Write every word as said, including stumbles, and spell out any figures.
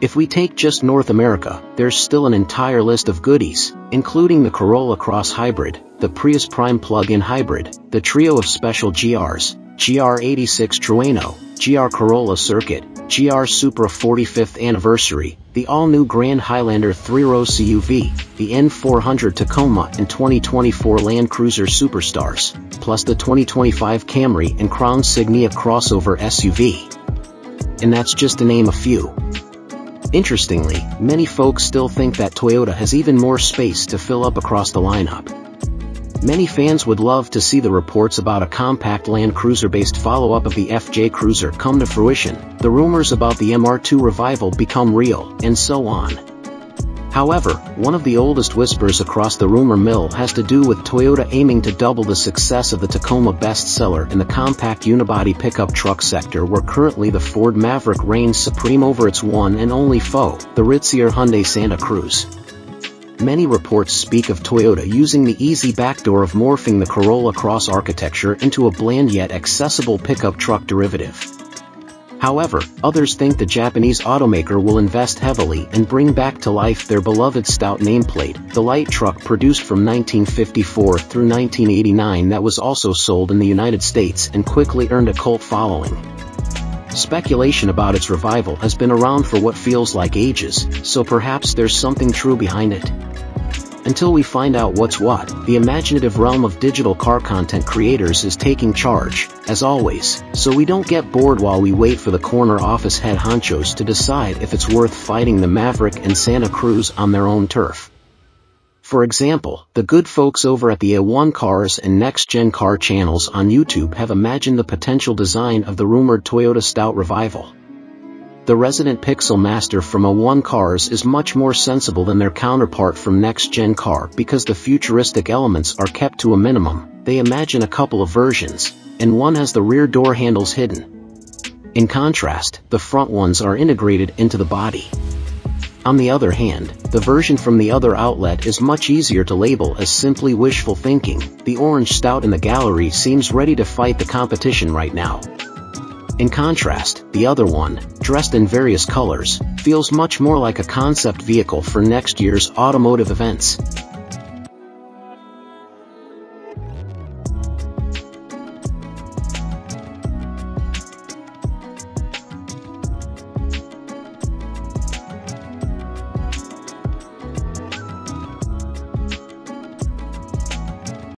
If we take just North America, there's still an entire list of goodies, including the Corolla Cross Hybrid, the Prius Prime Plug-in Hybrid, the trio of special G Rs, G R eighty-six Trueno, G R Corolla Circuit, G R Supra forty-fifth Anniversary, the all-new Grand Highlander three row C U V, the N four hundred Tacoma and twenty twenty-four Land Cruiser Superstars, plus the twenty twenty-five Camry and Crown Signia Crossover S U V. And that's just to name a few. Interestingly, many folks still think that Toyota has even more space to fill up across the lineup. Many fans would love to see the reports about a compact Land Cruiser-based follow-up of the F J Cruiser come to fruition, the rumors about the M R two revival become real, and so on. However, one of the oldest whispers across the rumor mill has to do with Toyota aiming to double the success of the Tacoma bestseller in the compact unibody pickup truck sector, where currently the Ford Maverick reigns supreme over its one and only foe, the ritzier Hyundai Santa Cruz. Many reports speak of Toyota using the easy backdoor of morphing the Corolla Cross architecture into a bland yet accessible pickup truck derivative. However, others think the Japanese automaker will invest heavily and bring back to life their beloved Stout nameplate, the light truck produced from nineteen fifty-four through nineteen eighty-nine that was also sold in the United States and quickly earned a cult following. Speculation about its revival has been around for what feels like ages, so perhaps there's something true behind it. Until we find out what's what, the imaginative realm of digital car content creators is taking charge, as always, so we don't get bored while we wait for the corner office head honchos to decide if it's worth fighting the Maverick and Santa Cruz on their own turf. For example, the good folks over at the A one Cars and Next Gen Car channels on YouTube have imagined the potential design of the rumored Toyota Stout revival. The resident pixel master from A one Cars is much more sensible than their counterpart from Next Gen Car because the futuristic elements are kept to a minimum. They imagine a couple of versions, and one has the rear door handles hidden. In contrast, the front ones are integrated into the body. On the other hand, the version from the other outlet is much easier to label as simply wishful thinking. The orange Stout in the gallery seems ready to fight the competition right now. In contrast, the other one, dressed in various colors, feels much more like a concept vehicle for next year's automotive events.